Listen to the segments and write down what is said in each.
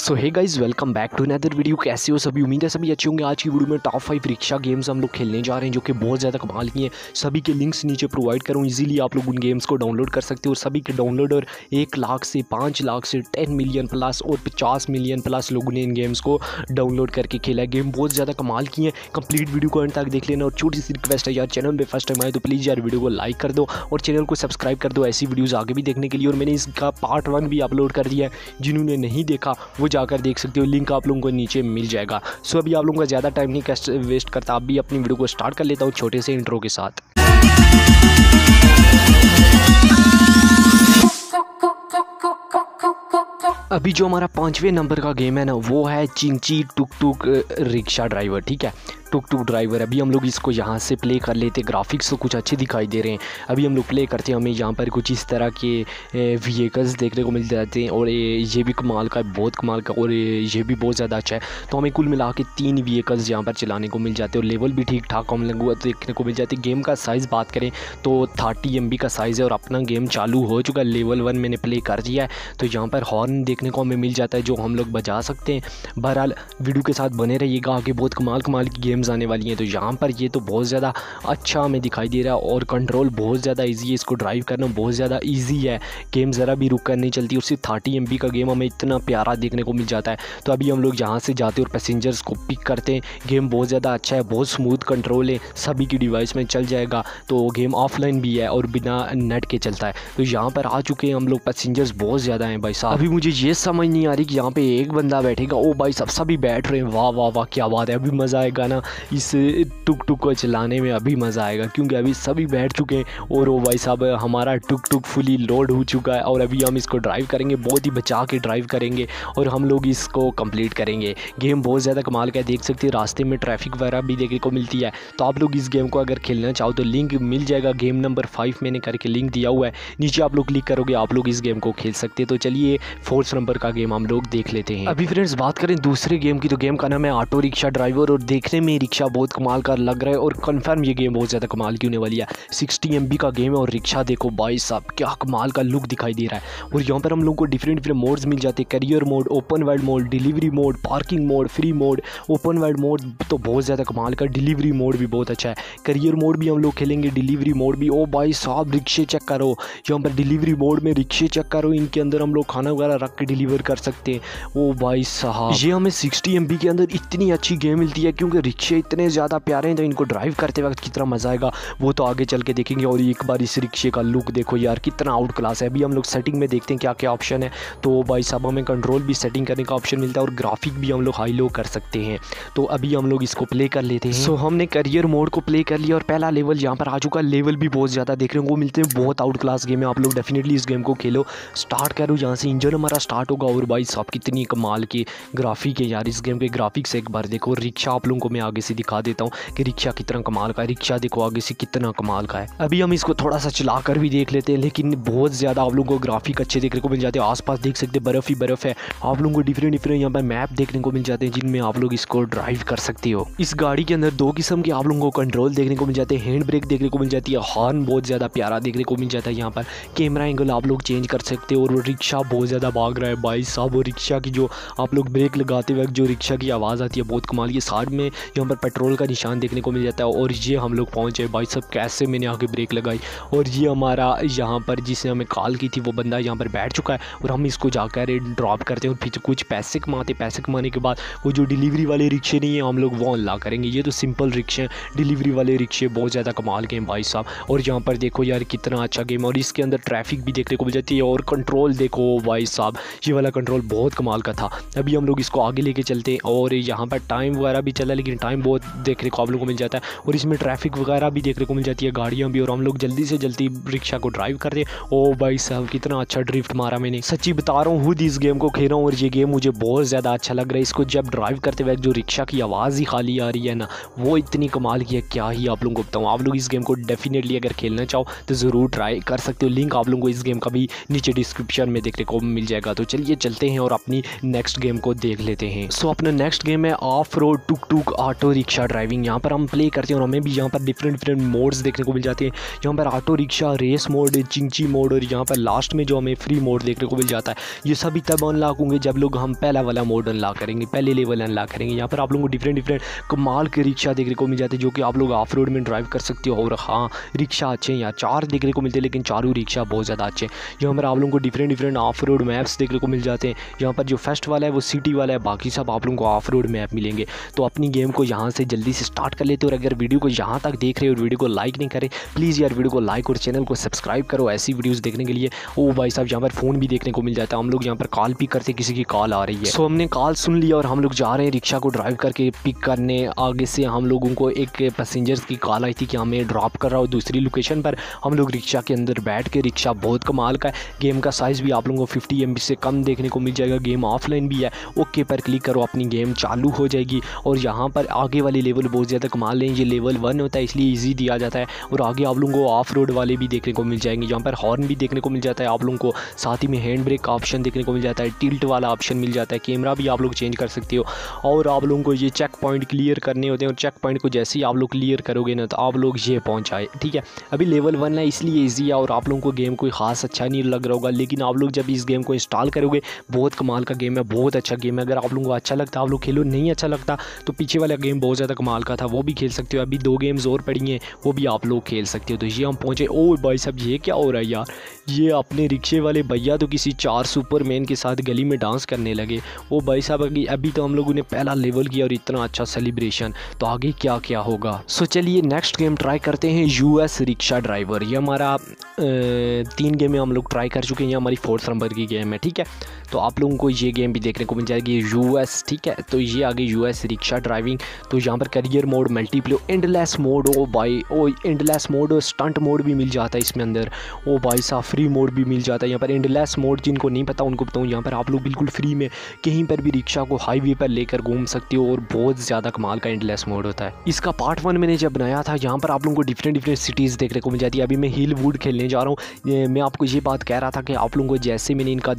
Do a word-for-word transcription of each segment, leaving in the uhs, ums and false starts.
So hey guys welcome back to another video. कैसे हो सभी, उम्मीद है सभी अच्छे होंगे। आज की वीडियो में टॉप फाइव रिक्शा गेम्स हम लोग खेलने जा रहे हैं जो कि बहुत ज़्यादा कमाल की हैं। सभी के लिंक्स नीचे प्रोवाइड करूँ, इजीली आप लोग उन गेम्स को डाउनलोड कर सकते हो। सभी के डाउनलोडर एक लाख से पाँच लाख से टेन मिलियन प्लस और पचास मिलियन प्लस लोगों ने इन गेम्स को डाउनलोड करके खेला है। गेम बहुत ज़्यादा कमाल की है। कंप्लीट वीडियो को एंड तक देख लेना। और छोटी सी रिक्वेस्ट है यार, चैनल पर फर्स्ट टाइम आए तो प्लीज़ यार वीडियो को लाइक कर दो और चैनल को सब्सक्राइब कर दो ऐसी वीडियोज़ आगे भी देखने के लिए। और मैंने इसका पार्ट वन भी अपलोड कर दिया है, जिन्होंने नहीं देखा वो जाकर देख सकते हो, लिंक आप लोगों को नीचे मिल जाएगा। सो अभी आप लोगों का ज़्यादा टाइम नहीं वेस्ट करता, आप भी अपनी वीडियो को स्टार्ट कर लेता हूँ छोटे से इंट्रो के साथ। अभी जो हमारा पाँचवें नंबर का गेम है ना, वो है चिंची टुक टुक रिक्शा ड्राइवर। ठीक है, टुक टुक ड्राइवर। अभी हम लोग इसको यहाँ से प्ले कर लेते। ग्राफिक्स तो कुछ अच्छे दिखाई दे रहे हैं। अभी हम लोग प्ले करते हैं, हमें यहाँ पर कुछ इस तरह के व्हीकल्स देखने को मिल जाते हैं। और ये भी कमाल का है, बहुत कमाल का, और ये भी बहुत ज़्यादा अच्छा है। तो हमें कुल मिला के तीन व्हीकल्स यहाँ पर चलाने को मिल जाते हैं और लेवल भी ठीक ठाक हम लोग देखने को मिल जाती है। गेम का साइज़ बात करें तो थर्टी एम बी का साइज़ है और अपना गेम चालू हो चुका है। लेवल वन मैंने प्ले कर दिया है। तो यहाँ पर हॉर्न देखने को हमें मिल जाता है जो हम लोग बजा सकते हैं। बहरहाल वीडियो के साथ बने रहिएगा, आगे बहुत कमाल कमाल की गेम आने वाली हैं। तो यहाँ पर ये तो बहुत ज़्यादा अच्छा हमें दिखाई दे रहा है और कंट्रोल बहुत ज़्यादा इजी है। इसको ड्राइव करना बहुत ज़्यादा इजी है, गेम ज़रा भी रुक कर नहीं चलती। उससे थर्टी एम बी का गेम हमें इतना प्यारा देखने को मिल जाता है। तो अभी हम लोग यहाँ से जाते हैं और पैसेंजर्स को पिक करते हैं। गेम बहुत ज़्यादा अच्छा है, बहुत स्मूथ कंट्रोल है, सभी की डिवाइस में चल जाएगा। तो गेम ऑफलाइन भी है और बिना नेट के चलता है। तो यहाँ पर आ चुके हैं हम लोग, पैसेंजर्स बहुत ज़्यादा हैं भाई साहब। अभी मुझे ये समझ नहीं आ रही कि यहाँ पर एक बंदा बैठेगा। ओ भाई सब सभी बैठ रहे हैं, वाह वाह वाह क्या बात है। अभी मज़ा आएगा ना इस टुक टुक को चलाने में, अभी मज़ा आएगा क्योंकि अभी सभी बैठ चुके हैं। और वो भाई साहब हमारा टुक टुक फुली लोड हो चुका है और अभी हम इसको ड्राइव करेंगे, बहुत ही बचा के ड्राइव करेंगे और हम लोग इसको कंप्लीट करेंगे। गेम बहुत ज़्यादा कमाल का है, देख सकते हैं रास्ते में ट्रैफिक वगैरह भी देखने को मिलती है। तो आप लोग इस गेम को अगर खेलना चाहो तो लिंक मिल जाएगा। गेम नंबर फाइव मैंने करके लिंक दिया हुआ है, नीचे आप लोग क्लिक करोगे, आप लोग इस गेम को खेल सकते हैं। तो चलिए फोर्थ नंबर का गेम हम लोग देख लेते हैं। अभी फ्रेंड्स बात करें दूसरे गेम की तो गेम का नाम है ऑटो रिक्शा ड्राइवर और देखने में रिक्शा बहुत कमाल का लग रहा है और कंफर्म ये गेम बहुत ज़्यादा कमाल की होने वाली है। सिक्सटी एम बी का गेम है और रिक्शा देखो भाई साहब क्या कमाल का लुक दिखाई दे रहा है। और यहाँ पर हम लोग को डिफरेंट डिफरेंट मोड्स मिल जाते हैं, career mode, open world mode, delivery mode, parking mode, free mode. Open world mode तो बहुत ज़्यादा कमाल का, डिलीवरी मोड भी बहुत अच्छा है। करियर मोड भी हम लोग खेलेंगे, डिलीवरी मोड भी। ओ भाई साहब रिक्शे चेक करो, यहाँ पर डिलीवरी मोड में रिक्शे चेक करो, इनके अंदर हम लोग खाना वगैरह रख के डिलीवर कर सकते हैं। ओ भाई साहब ये हमें सिक्सटी एम बी के अंदर इतनी अच्छी गेम मिलती है क्योंकि रिक्शे इतने ज़्यादा प्यारे हैं। तो इनको ड्राइव करते वक्त कितना मज़ा आएगा वो तो आगे चल के देखेंगे। और एक बार इस रिक्शे का लुक देखो यार, कितना आउट क्लास है। अभी हम लोग सेटिंग में देखते हैं क्या क्या ऑप्शन है। तो भाई साहब हमें कंट्रोल भी सेटिंग करने का ऑप्शन मिलता है और ग्राफिक भी हम लोग हाई लो कर सकते हैं। तो अभी हम लोग इसको प्ले कर लेते हैं। सो so, हमने करियर मोड को प्ले कर लिया और पहला लेवल यहाँ पर आ चुका। लेवल भी बहुत ज़्यादा देखने को मिलते हैं, बहुत आउट क्लास गेम है। आप लोग डेफिनेटली इस गेम को खेलो। स्टार्ट करो, यहाँ से इंजन हमारा स्टार्ट होगा। और भाई साहब कितनी कमाल की ग्राफिक है यार इस गेम के। ग्राफिक्स एक बार देखो। रिक्शा आप लोगों को मैं आगे से दिखा देता हूँ कि रिक्शा कितना कमाल का है। रिक्शा देखो आगे से कितना कमाल का है। अभी हम इसको थोड़ा सा चला कर भी देख लेते हैं, लेकिन बहुत ज़्यादा आप लोगों को ग्राफिक अच्छे देखने को मिल जाते हैं। आसपास देख सकते हैं बर्फ़ ही बर्फ़ है। आप लोगों को डिफरेंट डिफरेंट यहाँ पर मैप देखने को मिल जाते हैं जिनमें आप लोग इसको ड्राइव कर सकते हो। इस गाड़ी के अंदर दो किस्म के आप लोगों को कंट्रोल देखने को मिल जाते हैं, हैंड ब्रेक देखने को मिल जाती है, हॉर्न बहुत ज़्यादा प्यारा देखने को मिल जाता है। यहाँ पर कैमरा एंगल आप लोग चेंज कर सकते हो। और वो रिक्शा बहुत ज़्यादा भाग रहा है भाई साहब। और रिक्शा की जो आप लोग ब्रेक लगाते वक्त जो रिक्शा की आवाज़ आती है बहुत कमाल की। साथ में यहाँ पर पेट्रोल का निशान देखने को मिल जाता है। और ये हम लोग पहुँचे भाई साहब, कैसे मैंने आगे ब्रेक लगाई। और ये हमारा यहाँ पर जिसने हमें कॉल की थी वो बंदा यहाँ पर बैठ चुका है और हम इसको जाकर ड्रॉप करते हैं और फिर कुछ पैसे कमाते। पैसे कमाने के बाद वो जो डिलीवरी वाले रिक्शे नहीं हैं हम लोग वो अनलॉक करेंगे। ये तो सिंपल रिक्शे हैं, डिलीवरी वाले रिक्शे बहुत ज़्यादा कमाल के हैं भाई साहब। और यहाँ पर देखो यार कितना अच्छा गेम है और इसके अंदर ट्रैफिक भी देखने को मिल जाती है। और कंट्रोल देखो भाई साहब, ये वाला कंट्रोल बहुत कमाल का था। अभी हम लोग इसको आगे लेके चलते हैं। और यहाँ पर टाइम वगैरह भी चला, लेकिन टाइम बहुत देखने को आप लोगों को मिल जाता है। और इसमें ट्रैफिक वगैरह भी देखने को मिल जाती है, गाड़ियाँ भी। और हम लोग जल्दी से जल्दी रिक्शा को ड्राइव कर दें। ओ भाई साहब कितना अच्छा ड्रिफ्ट मारा मैंने, सच्ची बता रहा हूँ, खुद इस गेम को खेल रहा हूँ और ये गेम मुझे बहुत ज़्यादा अच्छा लग रहा है। इसको जब ड्राइव करते वक्त जो रिक्शा की आवाज़ ही खाली आ रही है ना, वो इतनी कमाल की है क्या ही आप लोगों को बताऊँ। आप लोग इस गेम को डेफिनेटली अगर खेलना चाहो तो ज़रूर ट्राई कर सकते हो। लिंक आप लोगों को इस गेम का भी नीचे डिस्क्रिप्शन में देखने को मिल जाएगा। तो चलिए चलते हैं और अपनी नेक्स्ट गेम को देख लेते हैं। सो अपना नेक्स्ट गेम है off road tuk tuk auto rickshaw driving यहाँ पर हम प्ले करते हैं और हमें भी यहाँ पर डिफरेंट डिफरेंट मोड्स देखने को मिल जाते हैं। यहाँ पर auto rickshaw race mode, चिंची mode और यहाँ पर लास्ट में जो हमें फ्री मोड देखने को मिल जाता है। ये सभी तब अनलॉक होंगे जब लोग हम पहला वाला मोड अनलॉक करेंगे, पहले लेवल अनलॉक करेंगे। यहाँ पर आप लोगों को डिफरेंट डिफरेंट कमाल के रिक्शा देखने को मिल जाते हैं जो कि आप लोग ऑफ रोड में ड्राइव कर सकते हो। और हाँ, रिक्शा अच्छे हैं, यहाँ चार देखने को मिलते हैं, लेकिन चारों रिक्शा बहुत ज़्यादा अच्छे हैं। यहाँ पर आप लोगों को different different off road maps देखने को मिल जाते हैं। यहाँ पर जो फर्स्ट वाला है वो सिटी वाला है, बाकी सब आप लोगों को ऑफ रोड मैप मिलेंगे। तो अपनी गेम को यहाँ से जल्दी से स्टार्ट कर लेते हो। और अगर वीडियो को यहाँ तक देख रहे हो और वीडियो को लाइक नहीं करें, प्लीज़ यार वीडियो को लाइक और चैनल को सब्सक्राइब करो ऐसी वीडियोस देखने के लिए। ओ भाई साहब, यहाँ पर फ़ोन भी देखने को मिल जाता है। हम लोग यहाँ पर कॉल पिक करते, किसी की कॉल आ रही है, सो हमने कॉल सुन लिया और हम लोग जा रहे हैं रिक्शा को ड्राइव करके पिक करने। आगे से हम लोगों को एक पैसेंजर्स की कॉल आई थी कि हमें ड्रॉप कर रहा हो दूसरी लोकेशन पर। हम लोग रिक्शा के अंदर बैठ के, रिक्शा बहुत कमाल का है। गेम का साइज़ भी आप लोगों को फिफ्टी एम बी से कम देखने को मिल जाएगा। गेम ऑफलाइन भी है। ओके पर क्लिक करो, अपनी गेम चालू हो जाएगी। और यहाँ पर आगे वाले लेवल बहुत ज़्यादा कमाल हैं। ये लेवल वन होता है इसलिए ईजी दिया जाता है। और आगे आप लोगों को ऑफ रोड वाले भी देखने को मिल जाएंगे। यहाँ पर हॉर्न भी देखने को मिल जाता है आप लोगों को, साथ ही में हैंड ब्रेक का ऑप्शन देखने को मिल जाता है, टिल्ट वाला ऑप्शन मिल जाता है, कैमरा भी आप लोग चेंज कर सकते हो। और आप लोगों को ये चेक पॉइंट क्लियर करने होते हैं और चेक पॉइंट को जैसे ही आप लोग क्लियर करोगे ना तो आप लोग ये पहुँच आए। ठीक है, अभी लेवल वन है इसलिए ईजी है और आप लोगों को गेम कोई खास अच्छा नहीं लग रहा होगा, लेकिन आप लोग जब इस गेम को इंस्टॉल करोगे, बहुत कमाल का गेम है, बहुत अच्छा गेम है। अगर आप लोगों को अच्छा लगता है आप लोग खेलो, नहीं अच्छा लगता तो पीछे वाला गेम बहुत ज़्यादा कमाल का था, वो भी खेल सकते हो। अभी दो गेम्स और पड़ी हैं, वो भी आप लोग खेल सकते हो। तो ये हम पहुँचे। ओ भाई साहब, ये क्या हो रहा है यार? ये अपने रिक्शे वाले भैया तो किसी चार सुपरमैन के साथ गली में डांस करने लगे। ओ भाई साहब, अभी अभी तो हम लोगों ने पहला लेवल किया और इतना अच्छा सेलिब्रेशन, तो आगे क्या क्या होगा। सो चलिए नेक्स्ट गेम ट्राई करते हैं, यू एस रिक्शा ड्राइवर। ये हमारा तीन गेम में हम लोग ट्राई कर चुके हैं, हमारी फोर्थ नंबर की गेम है। ठीक है, तो आप लोगों को ये गेम भी देखने को मिल जाएगी, यू एस। ठीक है, तो ये आगे यू एस रिक्शा ड्राइविंग। तो यहाँ पर career mode, multiplay, endless mode. ओ भाई, ओ एंडलेस मोड और स्टंट मोड भी मिल जाता है इसमें अंदर। ओ भाई साहब, फ्री मोड भी मिल जाता है यहाँ पर। एंडलेस मोड जिनको नहीं पता उनको बताऊँ, यहाँ पर आप लोग बिल्कुल फ्री में कहीं पर भी रिक्शा को हाईवे पर लेकर घूम सकते हो और बहुत ज़्यादा कमाल का एंडलेस मोड होता है। इसका पार्ट वन मैंने जब बनाया था, यहाँ पर आप लोगों को डिफरेंट डिफरेंट सिटीज़ देखने को मिल जाती है। अभी मैं हिल वुड खेलने जा रहा हूँ। मैं आपको ये बात कह रहा था कि आप लोगों को जैसे मैंने इनका,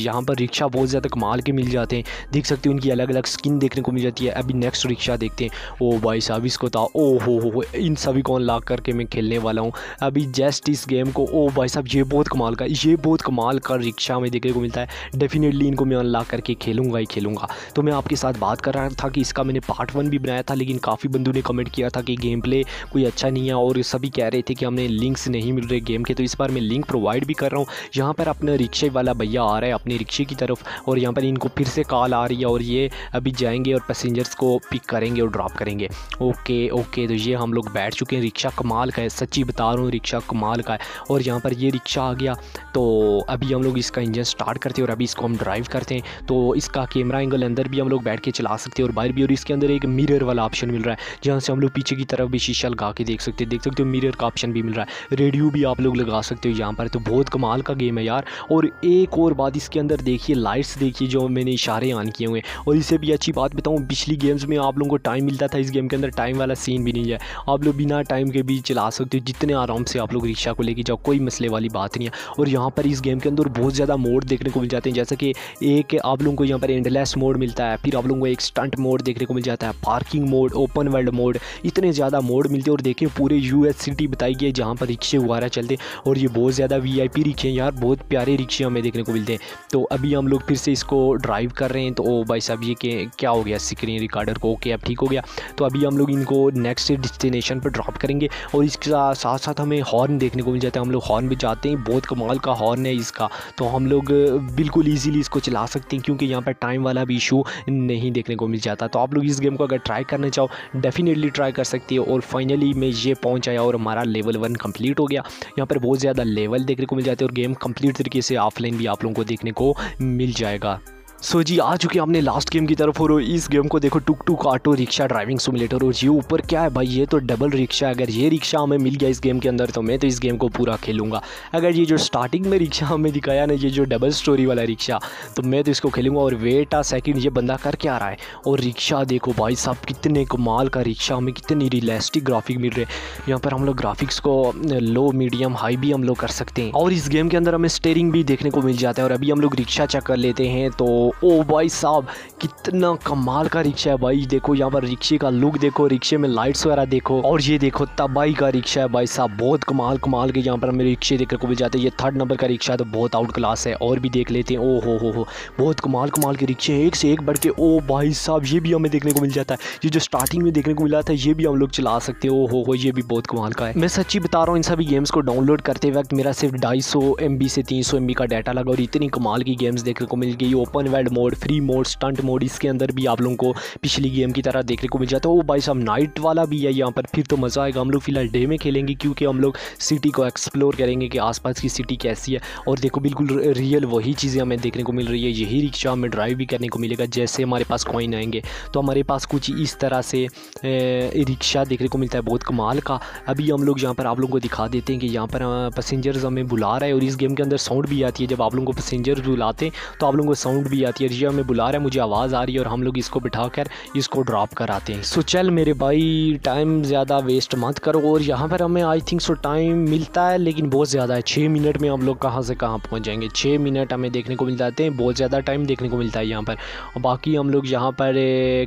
यहाँ पर रिक्शा बहुत ज़्यादा कमाल के मिल जाते हैं, देख सकते हो इनकी अलग अलग स्किन देखने को मिल जाती है। अभी नेक्स्ट रिक्शा देखते हैं। ओ भाई साहब, इसको था, ओ हो हो, इन सभी को अनलॉक करके मैं खेलने वाला हूँ अभी जस्ट इस गेम को। ओ भाई साहब, ये बहुत कमाल का, ये बहुत कमाल का रिक्शा में देखने को मिलता है। डेफिनेटली इनको मैं अनलॉक करके खेलूँगा ही खेलूँगा। तो मैं आपके साथ बात कर रहा था कि इसका मैंने पार्ट वन भी बनाया था, लेकिन काफ़ी बंधु ने कमेंट किया था कि गेम प्ले कोई अच्छा नहीं है और सभी कह रहे थे कि हमने लिंक्स नहीं मिल रहे गेम के। तो इस बार मैं लिंक प्रोवाइड भी कर रहा हूँ। यहाँ पर अपना रिक्शे वाला भैया आ रहा है अपने रिक्शे की तरफ और यहाँ पर इनको फिर से कॉल आ रही है और ये अभी जाएंगे और पैसेंजर्स को पिक करेंगे और ड्रॉप करेंगे। ओके ओके, तो ये हम लोग बैठ चुके हैं। रिक्शा कमाल का है, सच्ची बता रहा हूँ, रिक्शा कमाल का है। और यहाँ पर ये रिक्शा आ गया, तो अभी हम लोग इसका इंजन स्टार्ट करते हैं और अभी इसको हम ड्राइव करते हैं। तो इसका कैमरा एंगल अंदर भी हम लोग बैठ के चला सकते हैं और बाहर भी। और इसके अंदर एक मिरर वाला ऑप्शन मिल रहा है, जहाँ से हम लोग पीछे की तरफ भी शीशा लगा के देख सकते हैं। देख सकते हो मिरर का ऑप्शन भी मिल रहा है, रेडियो भी आप लोग लगा सकते हो यहाँ पर। तो बहुत कमाल का गेम है यार। और एक और बात इसके अंदर देखिए, लाइट्स देखिए जो मैंने इशारे ऑन किए हुए हैं। और इससे भी अच्छी बात बताऊँ, पिछली गेम्स में आप लोगों को टाइम मिलता था, इस गेम के अंदर टाइम वाला सीन भी नहीं है। आप लोग बिना टाइम के भी चला सकते हो, जितने आराम से आप लोग रिक्शा को लेके जाओ, कोई मसले वाली बात नहीं है। और यहाँ पर इस गेम के अंदर बहुत ज़्यादा मोड देखने को मिल जाते हैं, जैसे कि एक आप लोगों को यहाँ पर एंडलेस मोड मिलता है, फिर आप लोगों को एक स्टंट मोड देखने को मिल जाता है, parking mode, open world mode, इतने ज़्यादा मोड मिलते हैं। और देखिए पूरे यू एस सिटी बताई गई है जहाँ पर रिक्शे वगैरह चलते हैं। और ये बहुत ज़्यादा वी आई पी रिक्शे हैं यार, बहुत प्यारे रिक्शे हमें देखने को मिलते हैं। तो अभी हम लोग फिर से इसको ड्राइव कर रहे हैं। तो ओ भाई साहब, ये क्या हो गया स्क्रीन रिकॉर्डर को? ओके, अब ठीक हो गया। तो अभी हम लोग इनको नेक्स्ट डेस्टिनेशन पर ड्रॉप करेंगे। और इसके साथ साथ हमें हॉर्न देखने को मिल जाता है, हम लोग हॉर्न भी जाते हैं। बहुत कमाल का हॉर्न है इसका, तो हम लोग बिल्कुल ईजीली इसको चला सकते हैं क्योंकि यहाँ पर टाइम वाला भी इशू नहीं देखने को मिल जाता। तो आप लोग इस गेम को अगर ट्राई करना चाहो डेफिनेटली ट्राई कर सकते हो। और फाइनली मैं ये पहुँच आया और हमारा लेवल वन कंप्लीट हो गया। यहाँ पर बहुत ज़्यादा लेवल देखने को मिल जाते हैं और गेम कंप्लीट तरीके से ऑफलाइन भी आप लोगों को देखने को मिल जाएगा। सो so जी, आ चुके हमने लास्ट गेम की तरफ। और इस गेम को देखो, tuk tuk auto rickshaw driving simulator. और ये ऊपर क्या है भाई? ये तो डबल रिक्शा। अगर ये रिक्शा हमें मिल गया इस गेम के अंदर तो मैं तो इस गेम को पूरा खेलूंगा। अगर ये जो स्टार्टिंग में रिक्शा हमें दिखाया ना, ये जो डबल स्टोरी वाला रिक्शा, तो मैं तो इसको खेलूंगा। और वेट आ सेकेंड, ये बंदा कर क्या रहा है? और रिक्शा देखो भाई साहब, कितने कमाल का रिक्शा, हमें कितनी रियलिस्टिक ग्राफिक मिल रहे हैं। यहाँ पर हम लोग ग्राफिक्स को लो, मीडियम, हाई भी हम लोग कर सकते हैं। और इस गेम के अंदर हमें स्टेयरिंग भी देखने को मिल जाता है। और अभी हम लोग रिक्शा चेक कर लेते हैं। तो हो। ओ भाई साहब कितना कमाल का रिक्शा है भाई, देखो यहाँ पर रिक्शे का लुक देखो, रिक्शे में लाइट्स वगैरह देखो, और ये देखो तबाही का रिक्शा है भाई साहब, बहुत कमाल कमाल के यहाँ पर हमें रिक्शे देखने को मिल जाते हैं। ये थर्ड नंबर का रिक्शा है तो बहुत आउट क्लास है, और भी देख लेते हैं। ओ हो हो हो बहुत कमाल कमाल के रिक्शे हैं एक से एक बढ़ के। ओ भाई साहब ये भी हमें देखने को मिल जाता है, ये जो स्टार्टिंग में देखने को मिला था ये भी हम लोग चला सकते हैं। ओ हो हो ये भी बहुत कमाल का है। मैं सच्ची बता रहा हूँ इन सभी गेम्स को डाउनलोड करते वक्त मेरा सिर्फ ढाई सौ एम बी से तीन सौ एम बी का डाटा लगा और इतनी कमाल की गेम्स देखने को मिल गई। Open world mode, free mode, stunt mode, इसके अंदर भी आप लोगों को पिछली गेम की तरह देखने को मिल जाता है। ओ भाई साहब नाइट वाला भी है यहाँ पर, फिर तो मज़ा आएगा। हम लोग फिलहाल डे में खेलेंगे क्योंकि हम लोग सिटी को एक्सप्लोर करेंगे कि आसपास की सिटी कैसी है। और देखो बिल्कुल रियल वही चीज़ें हमें देखने को मिल रही है, यही रिक्शा हमें ड्राइव भी करने को मिलेगा। जैसे हमारे पास कॉइन आएंगे तो हमारे पास कुछ इस तरह से रिक्शा देखने को मिलता है, बहुत कमाल का। अभी हम लोग यहाँ पर आप लोगों को दिखा देते हैं कि यहाँ पर पैसेंजर्स हमें बुला रहा है, और इस गेम के अंदर साउंड भी आती है। जब आप लोगों को पैसेंजर्स बुलाते हैं तो आप लोगों को साउंड भी आती है, ये हमें बुला रहा है, मुझे आवाज़ आ रही है, और हम लोग इसको बिठा कर इसको ड्रॉप कराते हैं। सो चल मेरे भाई टाइम ज़्यादा वेस्ट मत करो। और यहाँ पर हमें आई थिंक सो टाइम मिलता है लेकिन बहुत ज़्यादा है। छः मिनट में हम लोग कहाँ से कहाँ पहुँच जाएंगे, छः मिनट हमें देखने को मिल जाते हैं, बहुत ज़्यादा टाइम देखने को मिलता है यहाँ पर। और बाकी हम लोग यहाँ पर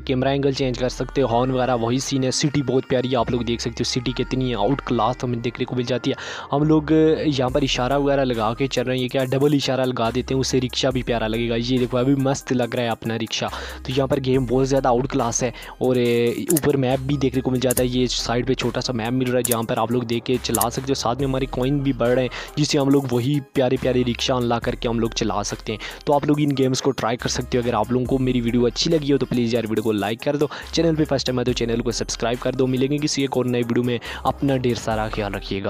कैमरा एंगल चेंज कर सकते हो, हॉर्न वगैरह वही सीन है। सिटी बहुत प्यारी आप लोग देख सकते हो, सिटी कितनी आउट क्लास हमें देखने को मिल जाती है। हम लोग यहाँ पर इशारा वगैरह लगा के चल रहे हैं, ये क्या डबल इशारा लगा देते हैं, उससे रिक्शा भी प्यारा लगेगा। ये देखो अभी मस्त लग रहा है अपना रिक्शा। तो यहाँ पर गेम बहुत ज़्यादा आउट क्लास है, और ऊपर मैप भी देखने को मिल जाता है। ये साइड पे छोटा सा मैप मिल रहा है जहाँ पर आप लोग देख के चला सकते हो, साथ में हमारे कॉइन भी बढ़ रहे हैं जिससे हम लोग वही प्यारे प्यारे रिक्शा अनलॉक करके हम लोग चला सकते हैं। तो आप लोग इन गेम्स को ट्राई कर सकते हो। अगर आप लोगों को मेरी वीडियो अच्छी लगी हो तो प्लीज़ यार वीडियो को लाइक कर दो, चैनल पर फर्स्ट टाइम है तो चैनल को सब्सक्राइब कर दो। मिलेंगे किसी एक और नए वीडियो में, अपना ढेर सारा ख्याल रखिएगा।